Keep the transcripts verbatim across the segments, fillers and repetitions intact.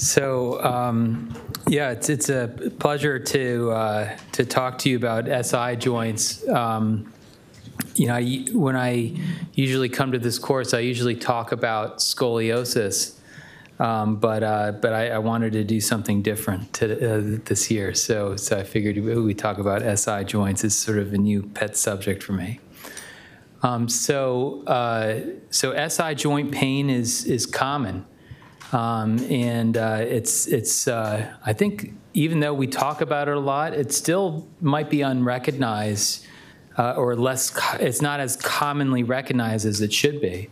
So um, yeah, it's it's a pleasure to uh, to talk to you about S I joints. Um, you know, I, when I usually come to this course, I usually talk about scoliosis, um, but uh, but I, I wanted to do something different to, uh, this year. So so I figured we talk about S I joints is sort of a new pet subject for me. Um, so uh, so S I joint pain is is common. Um, and uh, it's, it's uh, I think even though we talk about it a lot, it still might be unrecognized uh, or less, it's not as commonly recognized as it should be.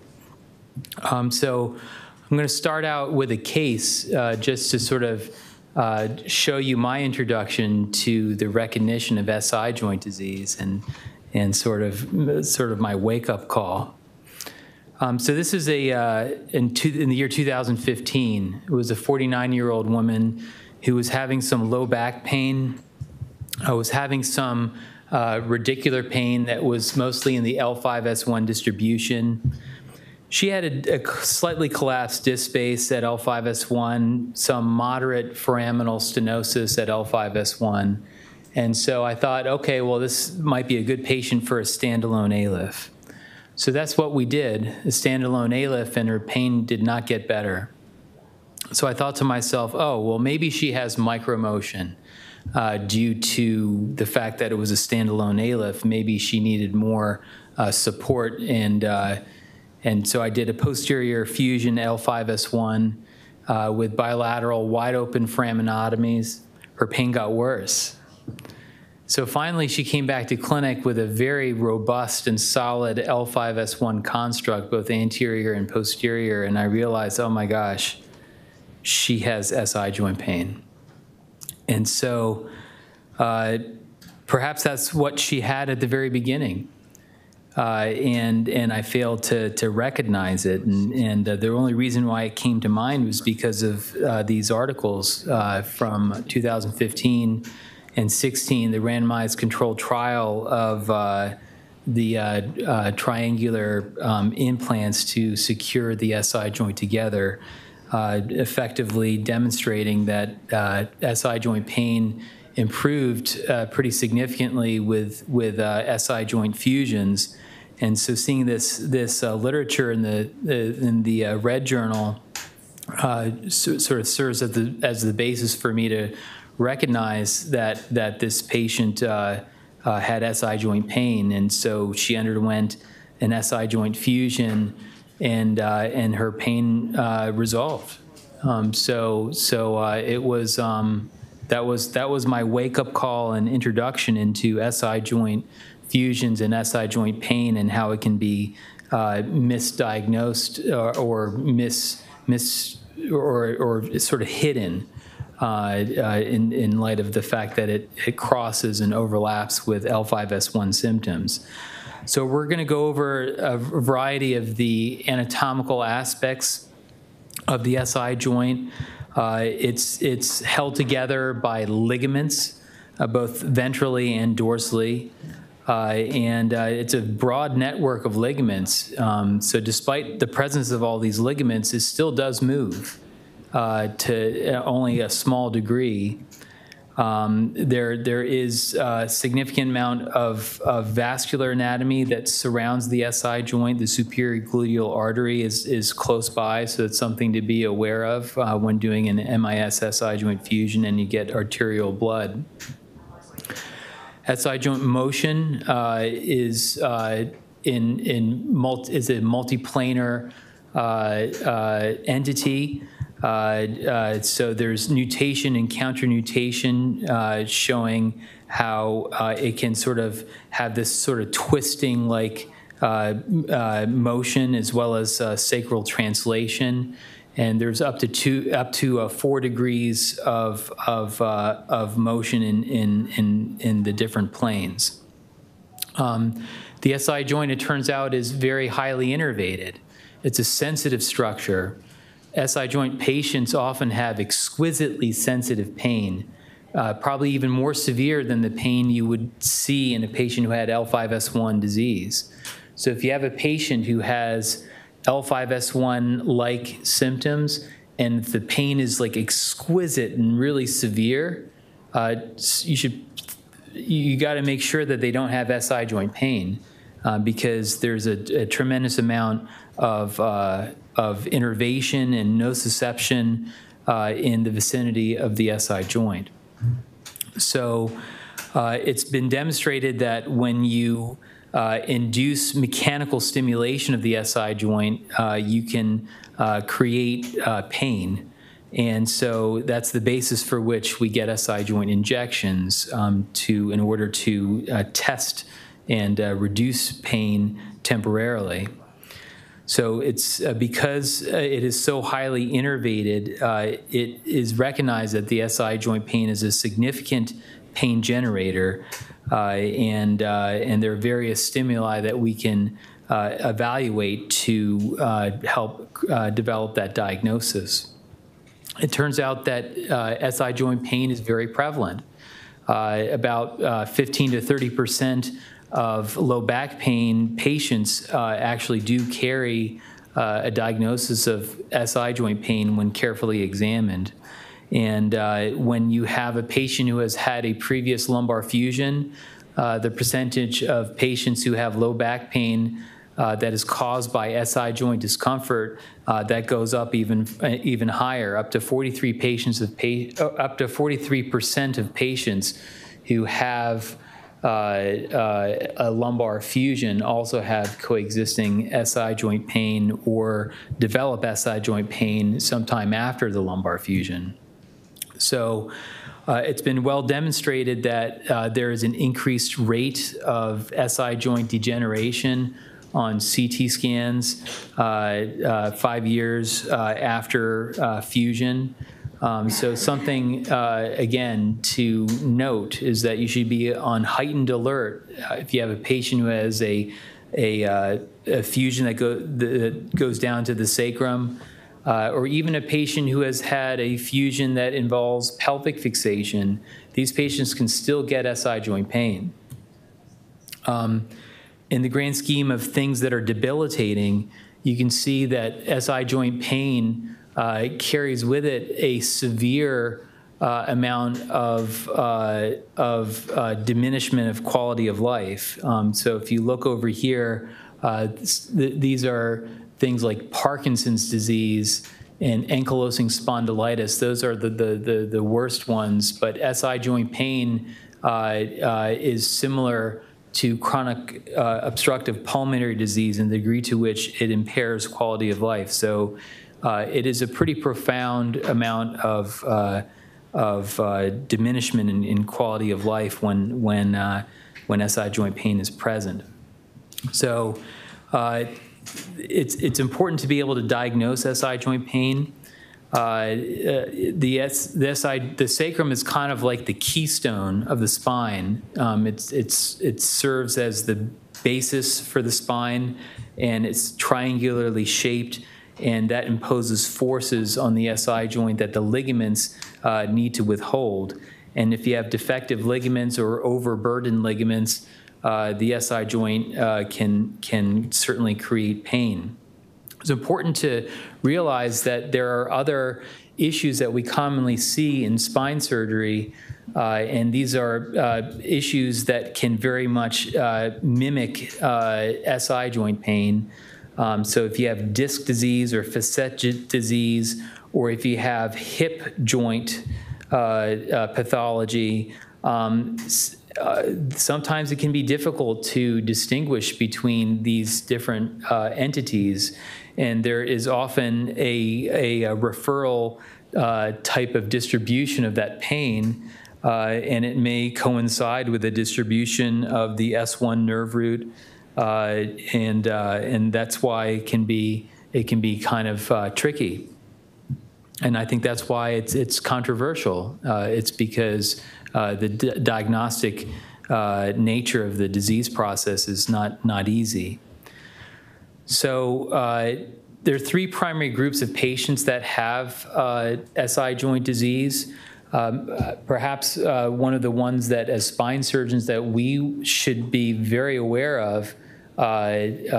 Um, so I'm going to start out with a case uh, just to sort of uh, show you my introduction to the recognition of S I joint disease and, and sort of, sort of my wake-up call. Um, so this is a, uh, in, two, in the year two thousand fifteen, it was a forty-nine-year-old woman who was having some low back pain. I was having some uh, radicular pain that was mostly in the L five S one distribution. She had a, a slightly collapsed disc space at L five S one, some moderate foraminal stenosis at L five S one. And so I thought, okay, well, this might be a good patient for a standalone A L I F. So that's what we did, a standalone A L I F, and her pain did not get better. So I thought to myself, oh, well, maybe she has micromotion uh, due to the fact that it was a standalone A L I F. Maybe she needed more uh, support. And, uh, and so I did a posterior fusion L five S one uh, with bilateral wide open foraminotomies. Her pain got worse. So finally, she came back to clinic with a very robust and solid L five S one construct, both anterior and posterior, and I realized, oh my gosh, she has S I joint pain. And so uh, perhaps that's what she had at the very beginning, uh, and, and I failed to, to recognize it. And, and uh, the only reason why it came to mind was because of uh, these articles uh, from two thousand fifteen and sixteen, the randomized controlled trial of uh, the uh, uh, triangular um, implants to secure the S I joint together, uh, effectively demonstrating that uh, S I joint pain improved uh, pretty significantly with with uh, S I joint fusions. And so, seeing this this uh, literature in the uh, in the uh, Red Journal uh, so, sort of serves as the as the basis for me to recognize that that this patient uh, uh, had S I joint pain, and so she underwent an S I joint fusion, and uh, and her pain uh, resolved. Um, so so uh, it was um, that was that was my wake-up call and introduction into S I joint fusions and S I joint pain and how it can be uh, misdiagnosed or, or mis mis or or sort of hidden. Uh, uh, in, in light of the fact that it, it crosses and overlaps with L five S one symptoms. So we're going to go over a variety of the anatomical aspects of the S I joint. Uh, it's, it's held together by ligaments, uh, both ventrally and dorsally. Uh, and uh, it's a broad network of ligaments. Um, so despite the presence of all these ligaments, it still does move. Uh, to only a small degree. Um, there, there is a significant amount of, of vascular anatomy that surrounds the S I joint. The superior gluteal artery is, is close by, so it's something to be aware of uh, when doing an M I S S I joint fusion and you get arterial blood. S I joint motion uh, is, uh, in, in multi, is a multiplanar uh, uh, entity. Uh, uh, so there's nutation and counter nutation uh, showing how uh, it can sort of have this sort of twisting like uh, uh, motion, as well as uh, sacral translation, and there's up to two up to uh, four degrees of of uh, of motion in in in in the different planes. Um, the S I joint, it turns out, is very highly innervated. It's a sensitive structure. S I joint patients often have exquisitely sensitive pain, uh, probably even more severe than the pain you would see in a patient who had L five S one disease. So if you have a patient who has L five S one-like symptoms, and the pain is like exquisite and really severe, uh, you should you got to make sure that they don't have S I joint pain, uh, because there's a, a tremendous amount of uh, of innervation and nociception uh, in the vicinity of the S I joint. So uh, it's been demonstrated that when you Uh, induce mechanical stimulation of the S I joint, uh, you can uh, create uh, pain. And so that's the basis for which we get S I joint injections um, to, in order to uh, test and uh, reduce pain temporarily. So it's uh, because it is so highly innervated, uh, it is recognized that the S I joint pain is a significant pain generator. Uh, and, uh, and there are various stimuli that we can uh, evaluate to uh, help uh, develop that diagnosis. It turns out that uh, S I joint pain is very prevalent. Uh, about uh, fifteen to thirty percent of low back pain patients uh, actually do carry uh, a diagnosis of S I joint pain when carefully examined. And uh, when you have a patient who has had a previous lumbar fusion, uh, the percentage of patients who have low back pain uh, that is caused by S I joint discomfort, uh, that goes up even even higher, up to forty-three patients of pa up to forty-three percent of patients who have uh, uh, a lumbar fusion also have coexisting S I joint pain or develop S I joint pain sometime after the lumbar fusion. So uh, it's been well demonstrated that uh, there is an increased rate of S I joint degeneration on C T scans uh, uh, five years uh, after uh, fusion. Um, so something, uh, again, to note is that you should be on heightened alert if you have a patient who has a, a, uh, a fusion that, go, that goes down to the sacrum. Uh, or even a patient who has had a fusion that involves pelvic fixation, these patients can still get S I joint pain. Um, in the grand scheme of things that are debilitating, you can see that S I joint pain uh, carries with it a severe uh, amount of, uh, of uh, diminishment of quality of life. Um, so if you look over here, uh, th these are things like Parkinson's disease and ankylosing spondylitis. Those are the, the, the, the worst ones, but S I joint pain uh, uh, is similar to chronic uh, obstructive pulmonary disease in the degree to which it impairs quality of life. So uh, it is a pretty profound amount of, uh, of uh, diminishment in, in quality of life when, when, uh, when S I joint pain is present. So uh, It's, it's important to be able to diagnose S I joint pain. Uh, the, S, the, S I, the sacrum is kind of like the keystone of the spine. Um, it's, it's, it serves as the basis for the spine, and it's triangularly shaped, and that imposes forces on the S I joint that the ligaments uh, need to withhold. And if you have defective ligaments or overburdened ligaments, Uh, the S I joint uh, can, can certainly create pain. It's important to realize that there are other issues that we commonly see in spine surgery, uh, and these are uh, issues that can very much uh, mimic uh, S I joint pain. Um, so if you have disc disease or facet disease, or if you have hip joint uh, uh, pathology, um, Uh, sometimes it can be difficult to distinguish between these different uh, entities, and there is often a, a, a referral uh, type of distribution of that pain, uh, and it may coincide with a distribution of the S one nerve root, uh, and uh, and that's why it can be it can be kind of uh, tricky, and I think that's why it's it's controversial. Uh, it's because Uh, the d diagnostic uh, nature of the disease process is not, not easy. So uh, there are three primary groups of patients that have uh, S I joint disease. Um, uh, perhaps uh, one of the ones that as spine surgeons that we should be very aware of uh,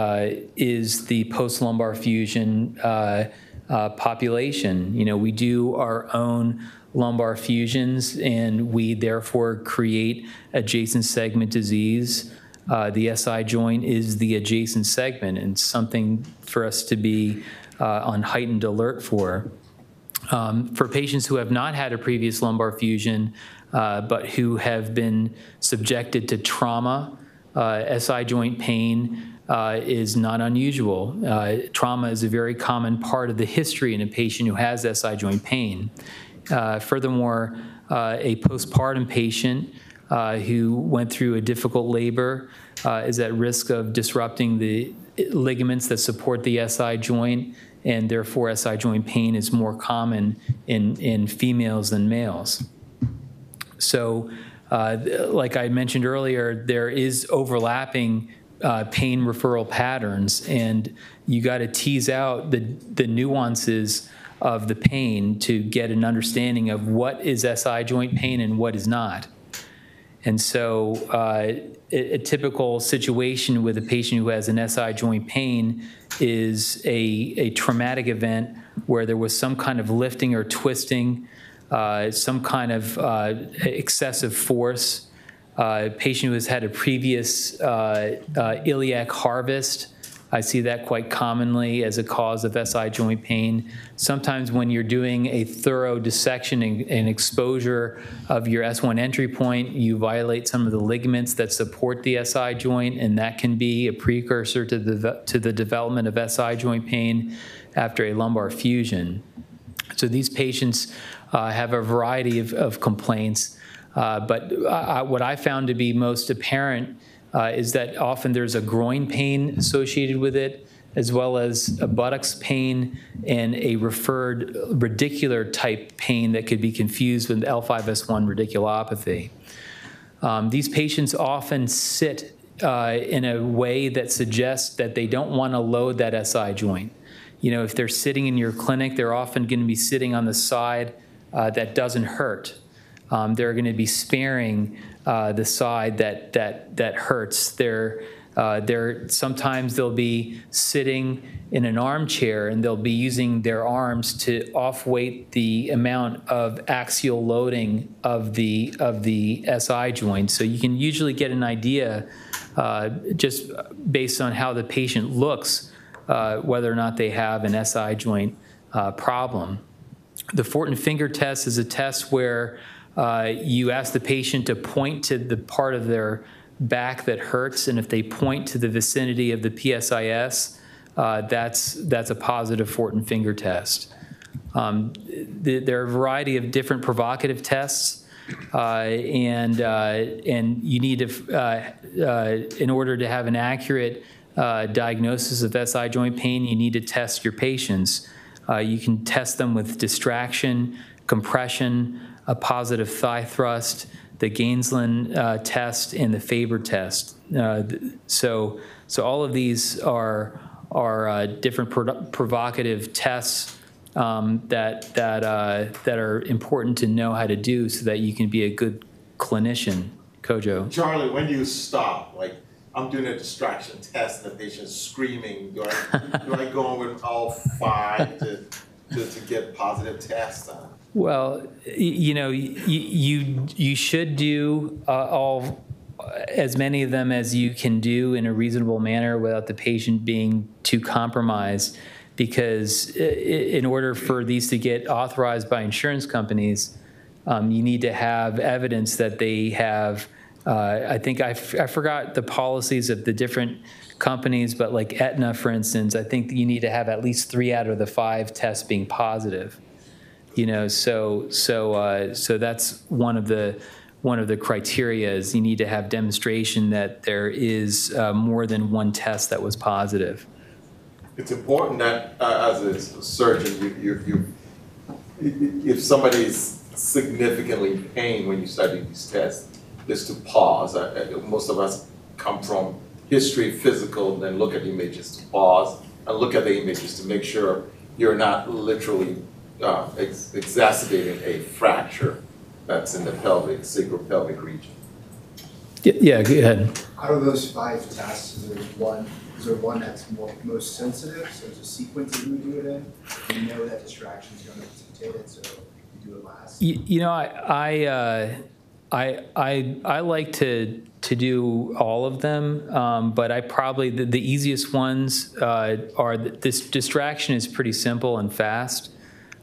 uh, is the post-lumbar fusion uh, uh, population. You know, we do our own lumbar fusions, and we therefore create adjacent segment disease. Uh, the S I joint is the adjacent segment, and something for us to be uh, on heightened alert for. Um, for patients who have not had a previous lumbar fusion, uh, but who have been subjected to trauma, uh, S I joint pain uh, is not unusual. Uh, trauma is a very common part of the history in a patient who has S I joint pain. Uh, furthermore, uh, a postpartum patient uh, who went through a difficult labor uh, is at risk of disrupting the ligaments that support the S I joint, and therefore S I joint pain is more common in, in females than males. So, uh, like I mentioned earlier, there is overlapping uh, pain referral patterns, and you got to tease out the, the nuances of the pain to get an understanding of what is S I joint pain and what is not. And so uh, a, a typical situation with a patient who has an S I joint pain is a, a traumatic event where there was some kind of lifting or twisting, uh, some kind of uh, excessive force. Uh, a patient who has had a previous uh, uh, iliac harvest. I see that quite commonly as a cause of S I joint pain. Sometimes when you're doing a thorough dissection and, and exposure of your S one entry point, you violate some of the ligaments that support the S I joint, and that can be a precursor to the, to the development of S I joint pain after a lumbar fusion. So these patients uh, have a variety of, of complaints, uh, but I, what I found to be most apparent Uh, is that often there's a groin pain associated with it, as well as a buttocks pain and a referred radicular type pain that could be confused with L five S one radiculopathy. Um, these patients often sit uh, in a way that suggests that they don't want to load that S I joint. You know, if they're sitting in your clinic, they're often going to be sitting on the side uh, that doesn't hurt. Um, they're going to be sparing uh, the side that that that hurts. They're uh, they're sometimes they'll be sitting in an armchair, and they'll be using their arms to off-weight the amount of axial loading of the of the S I joint. So you can usually get an idea uh, just based on how the patient looks uh, whether or not they have an S I joint uh, problem. The Fortin finger test is a test where Uh, you ask the patient to point to the part of their back that hurts, and if they point to the vicinity of the P S I S, uh, that's, that's a positive Fortin finger test. Um, th there are a variety of different provocative tests, uh, and, uh, and you need to, uh, uh, in order to have an accurate uh, diagnosis of S I joint pain, you need to test your patients. Uh, you can test them with distraction, compression, a positive thigh thrust, the Gainesland uh, test, and the Faber test. Uh, so, so all of these are are uh, different pro provocative tests um, that that uh, that are important to know how to do so that you can be a good clinician. Kojo. Charlie, when do you stop? Like, I'm doing a distraction test, the patient's screaming. Do I do I go with all five to to, to get positive tests on? Well, you know, you, you, you should do uh, all, as many of them as you can do in a reasonable manner without the patient being too compromised, because in order for these to get authorized by insurance companies, um, you need to have evidence that they have, uh, I think I, f I forgot the policies of the different companies, but like Aetna, for instance, I think you need to have at least three out of the five tests being positive. You know, so so uh, so that's one of the one of the criteria is you need to have demonstration that there is uh, more than one test that was positive. It's important that uh, as a surgeon, you, you, you, if somebody is significantly in pain when you start doing these tests, is to pause. I, I, most of us come from history, physical, and look at images to pause and look at the images to make sure you're not literally Uh, ex exacerbating a fracture that's in the pelvic, sacropelvic region. Yeah, yeah, go ahead. Out of those five tests, there's one Is there one that's more, most sensitive, so there's a sequence that we do it in? We know that distraction is going to facilitate it, so we do it last. You, you know, I I, uh, I I I like to to do all of them, um, but I probably the, the easiest ones uh, are the, this distraction is pretty simple and fast.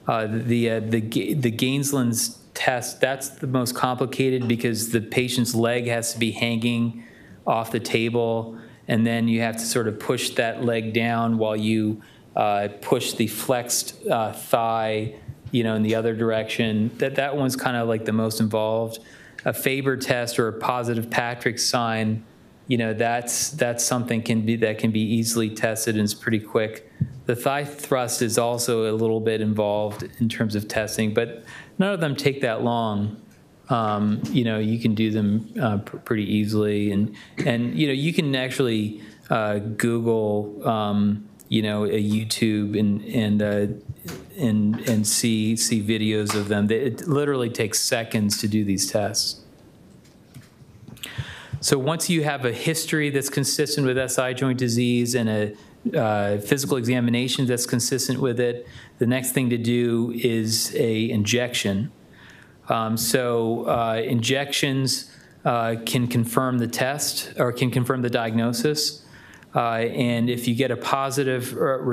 Uh, the uh, the the Gainesland's test, that's the most complicated because the patient's leg has to be hanging off the table, and then you have to sort of push that leg down while you uh, push the flexed uh, thigh, you know, in the other direction. That that one's kind of like the most involved. A Faber test or a positive Patrick sign, you know, that's that's something can be that can be easily tested and it's pretty quick. The thigh thrust is also a little bit involved in terms of testing, but none of them take that long. Um, you know, you can do them uh, pr pretty easily, and and you know you can actually uh, Google um, you know a YouTube and and uh, and and see see videos of them. It literally takes seconds to do these tests. So once you have a history that's consistent with S I joint disease and a Uh, physical examination that's consistent with it, the next thing to do is a injection. Um, so uh, injections uh, can confirm the test or can confirm the diagnosis. Uh, and if you get a positive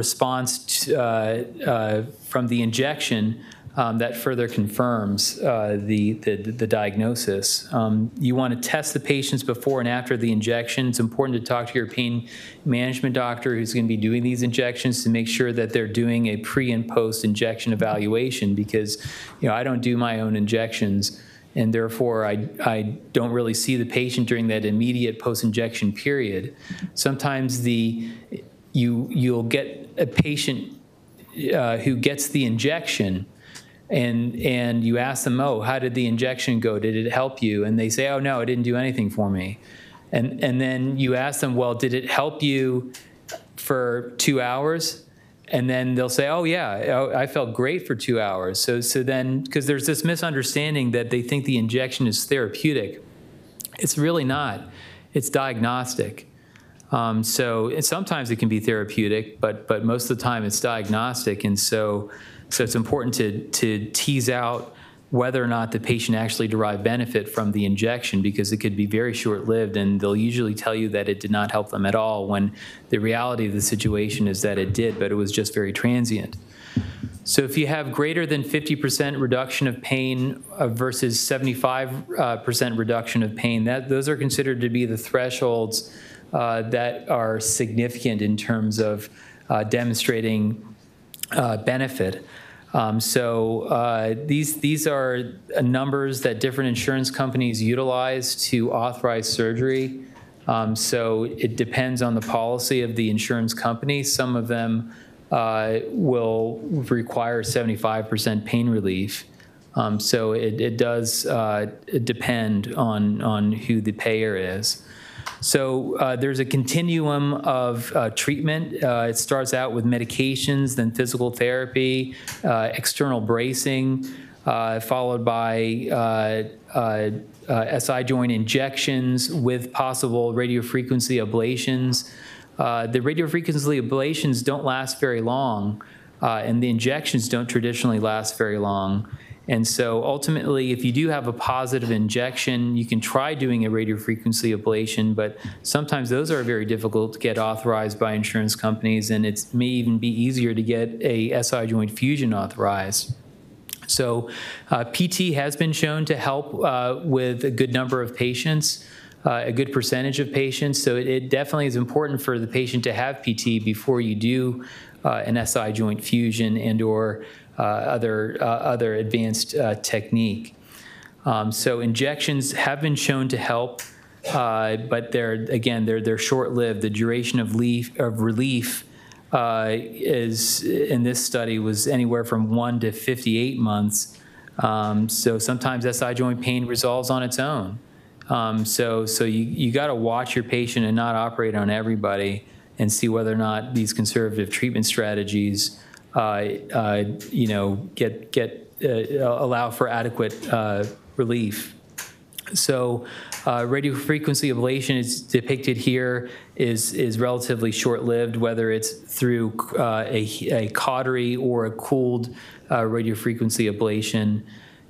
response uh, uh, from the injection, um, that further confirms uh, the, the, the diagnosis. Um, you want to test the patients before and after the injection. It's important to talk to your pain management doctor who's going to be doing these injections to make sure that they're doing a pre and post injection evaluation, because you know I don't do my own injections, and therefore I, I don't really see the patient during that immediate post-injection period. Sometimes the, you, you'll get a patient uh, who gets the injection, And, and you ask them, oh, how did the injection go? Did it help you? And they say, oh, no, it didn't do anything for me. And, and then you ask them, well, did it help you for two hours? And then they'll say, oh, yeah, I felt great for two hours. So, so then, because there's this misunderstanding that they think the injection is therapeutic. It's really not. It's diagnostic. Um, so sometimes it can be therapeutic, but, but most of the time it's diagnostic. And so... So it's important to, to tease out whether or not the patient actually derived benefit from the injection, because it could be very short-lived, and they'll usually tell you that it did not help them at all when the reality of the situation is that it did, but it was just very transient. So if you have greater than fifty percent reduction of pain versus seventy-five percent reduction of pain, that, those are considered to be the thresholds uh, that are significant in terms of uh, demonstrating Uh, benefit. Um, so uh, these these are numbers that different insurance companies utilize to authorize surgery. Um, so it depends on the policy of the insurance company. Some of them uh, will require seventy-five percent pain relief. Um, so it, it does uh, depend on on who the payer is. So uh, there's a continuum of uh, treatment. Uh, it starts out with medications, then physical therapy, uh, external bracing, uh, followed by uh, uh, uh, S I joint injections with possible radiofrequency ablations. Uh, the radiofrequency ablations don't last very long, uh, and the injections don't traditionally last very long. And so ultimately, if you do have a positive injection, you can try doing a radiofrequency ablation, but sometimes those are very difficult to get authorized by insurance companies, and it may even be easier to get a S I joint fusion authorized. So uh, P T has been shown to help uh, with a good number of patients, uh, a good percentage of patients, so it, it definitely is important for the patient to have P T before you do uh, an S I joint fusion and or Uh, other, uh, other advanced uh, technique. Um, so injections have been shown to help, uh, but they're, again, they're, they're short-lived. The duration of, leaf, of relief uh, is, in this study, was anywhere from one to fifty-eight months. Um, so sometimes S I joint pain resolves on its own. Um, so so you, you gotta watch your patient and not operate on everybody and see whether or not these conservative treatment strategies Uh, uh, you know, get, get uh, allow for adequate uh, relief. So uh, radiofrequency ablation is depicted here is, is relatively short-lived, whether it's through uh, a, a cautery or a cooled uh, radiofrequency ablation.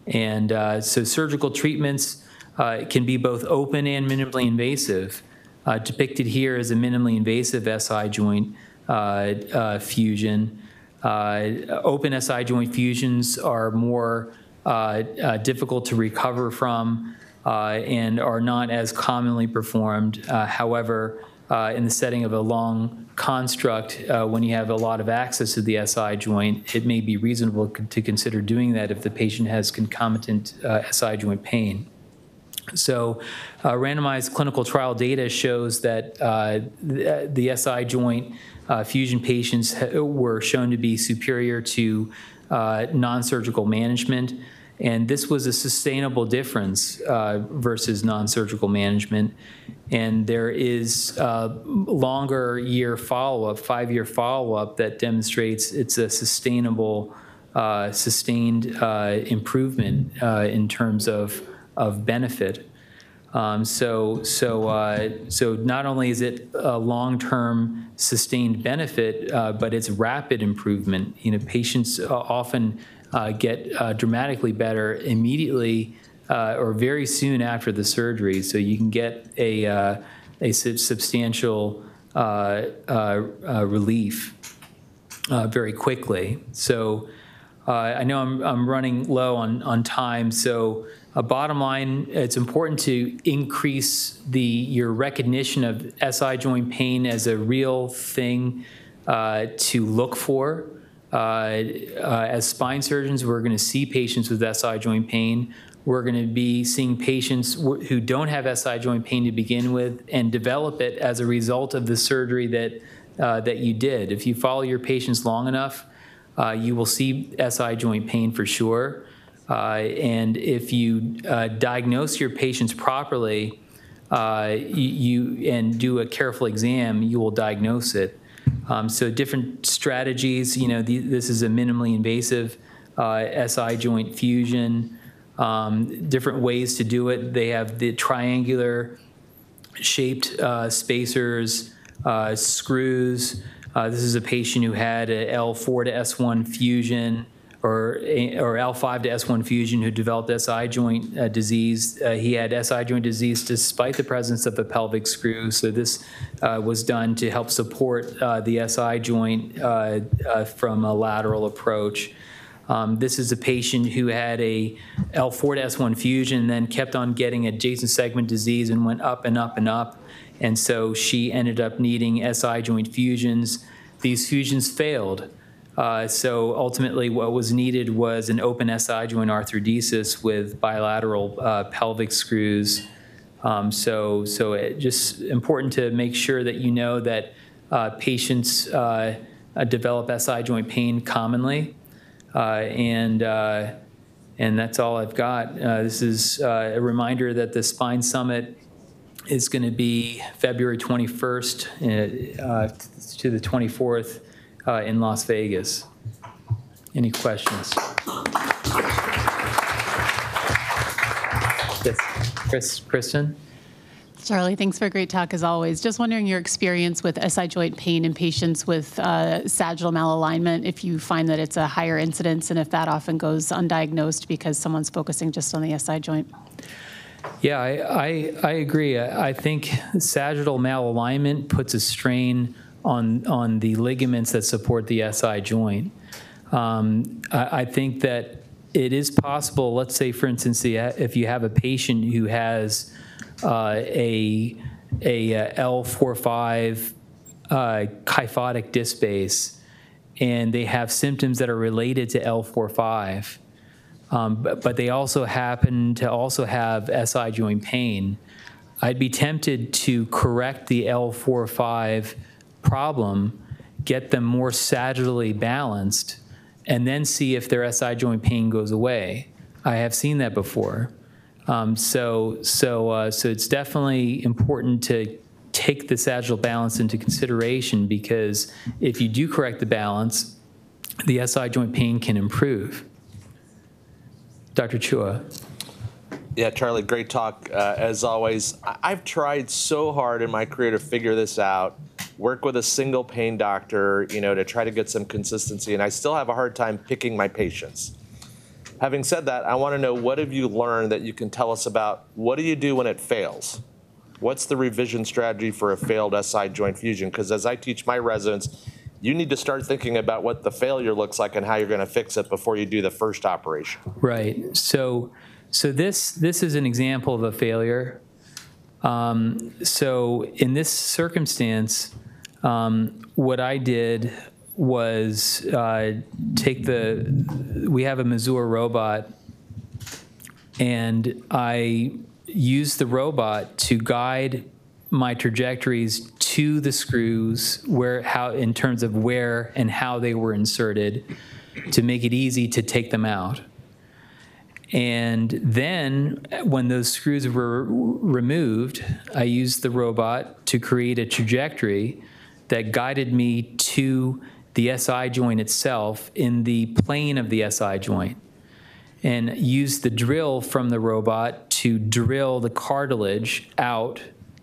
And uh, so surgical treatments uh, can be both open and minimally invasive. Uh, depicted here is a minimally invasive S I joint uh, uh, fusion. Uh, open S I joint fusions are more uh, uh, difficult to recover from uh, and are not as commonly performed. Uh, however, uh, in the setting of a long construct, uh, when you have a lot of access to the S I joint, it may be reasonable to consider doing that if the patient has concomitant uh, S I joint pain. So uh, randomized clinical trial data shows that uh, the, the S I joint uh, fusion patients were shown to be superior to uh, non-surgical management, and this was a sustainable difference uh, versus non-surgical management. And there is uh, longer year follow-up, five-year follow-up, that demonstrates it's a sustainable, uh, sustained uh, improvement uh, in terms of of benefit. Um, so, so, uh, so not only is it a long-term sustained benefit, uh, but it's rapid improvement. You know, patients uh, often uh, get uh, dramatically better immediately uh, or very soon after the surgery. So you can get a, uh, a substantial uh, uh, uh, relief uh, very quickly. So uh, I know I'm, I'm running low on, on time, so Uh, bottom line, it's important to increase the your recognition of S I joint pain as a real thing uh, to look for. Uh, uh, as spine surgeons, we're going to see patients with S I joint pain. We're going to be seeing patients w who don't have S I joint pain to begin with and develop it as a result of the surgery that, uh, that you did. If you follow your patients long enough, uh, you will see S I joint pain for sure. Uh, and if you uh, diagnose your patients properly uh, you, you and do a careful exam, you will diagnose it. Um, so different strategies, you know, the, this is a minimally invasive uh, S I joint fusion, um, different ways to do it. They have the triangular shaped uh, spacers, uh, screws. Uh, this is a patient who had an L four to S one fusion, or or L five to S one fusion, who developed S I joint uh, disease. Uh, he had S I joint disease despite the presence of a pelvic screw. So this uh, was done to help support uh, the S I joint uh, uh, from a lateral approach. Um, this is a patient who had a L four to S one fusion, then kept on getting adjacent segment disease and went up and up and up. And so she ended up needing S I joint fusions. These fusions failed. Uh, so ultimately what was needed was an open S I joint arthrodesis with bilateral uh, pelvic screws. Um, so so it's just important to make sure that you know that uh, patients uh, develop S I joint pain commonly. Uh, and, uh, and that's all I've got. Uh, this is uh, a reminder that the Spine Summit is going to be February twenty-first uh, to the twenty-fourth. Uh, in Las Vegas. Any questions? Yes. Chris, Kristen? Charlie, thanks for a great talk as always. Just wondering your experience with S I joint pain in patients with uh, sagittal malalignment, if you find that it's a higher incidence and if that often goes undiagnosed because someone's focusing just on the S I joint. Yeah, I, I, I agree. I, I think sagittal malalignment puts a strain on, on the ligaments that support the S I joint. Um, I, I think that it is possible, let's say, for instance, the, if you have a patient who has uh, a, a uh, L four five uh, kyphotic disc space, and they have symptoms that are related to L four five, um, but, but they also happen to also have S I joint pain, I'd be tempted to correct the L four five problem, get them more sagittally balanced, and then see if their S I joint pain goes away. I have seen that before. Um, so, so, uh, so it's definitely important to take the sagittal balance into consideration, because if you do correct the balance, the S I joint pain can improve. Doctor Chua. Yeah, Charlie, great talk uh, as always. I I've tried so hard in my career to figure this out, work with a single pain doctor, you know, to try to get some consistency, and I still have a hard time picking my patients. Having said that, I want to know, what have you learned that you can tell us about? What do you do when it fails? What's the revision strategy for a failed S I joint fusion? Because as I teach my residents, you need to start thinking about what the failure looks like and how you're going to fix it before you do the first operation. Right. So, so this this is an example of a failure. Um, so in this circumstance, um, what I did was uh, take the. We have a Mazor robot, and I used the robot to guide my trajectories to the screws, where, how, in terms of where and how they were inserted, to make it easy to take them out. And then when those screws were removed, I used the robot to create a trajectory that guided me to the S I joint itself in the plane of the S I joint, and used the drill from the robot to drill the cartilage out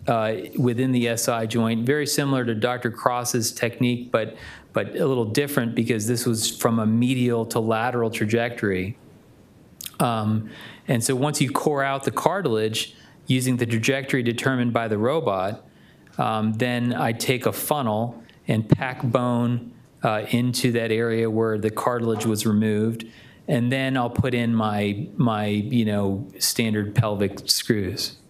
Uh, within the S I joint, very similar to Doctor Cross's technique, but, but a little different because this was from a medial to lateral trajectory. Um, and so once you core out the cartilage using the trajectory determined by the robot, um, then I take a funnel and pack bone uh, into that area where the cartilage was removed, and then I'll put in my, my you know, standard pelvic screws.